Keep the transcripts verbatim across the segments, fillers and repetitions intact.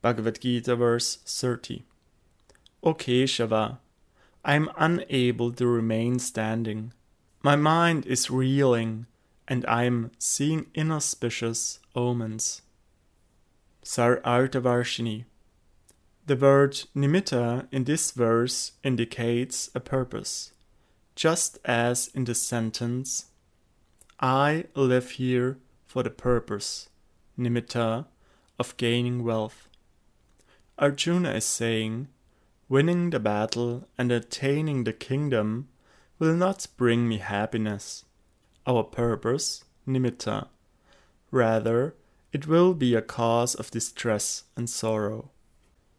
Bhagavad Gita verse thirty. O Keshava, I am unable to remain standing. My mind is reeling, and I am seeing inauspicious omens. Sar Artavarshini. The word Nimitta in this verse indicates a purpose, just as in the sentence, I live here for the purpose, Nimitta, of gaining wealth. Arjuna is saying, winning the battle and attaining the kingdom will not bring me happiness, our purpose, Nimitta. Rather, it will be a cause of distress and sorrow.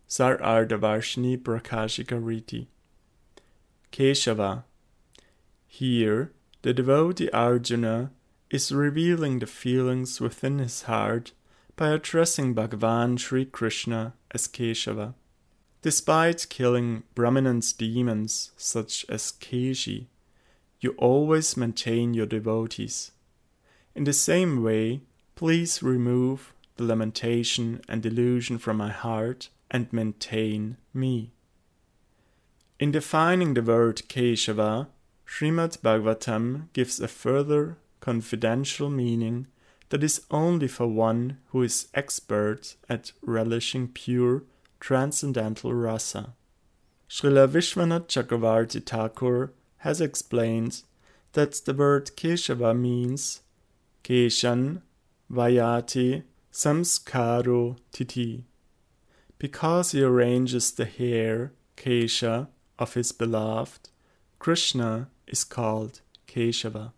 Sarardavarshini Prakashika Riti. Keshava. Here, the devotee Arjuna is revealing the feelings within his heart by addressing Bhagavan Shri Krishna as Keshava. Despite killing prominent demons such as Keshi, you always maintain your devotees. In the same way, please remove the lamentation and delusion from my heart and maintain me. In defining the word Keshava, Srimad Bhagavatam gives a further confidential meaning that is only for one who is expert at relishing pure transcendental rasa. Srila Vishwanath Chakravarti Thakur has explained that the word Keshava means Keshan Vayati Samskaro Titi, because he arranges the hair, Kesha, of his beloved, Krishna is called Keshava.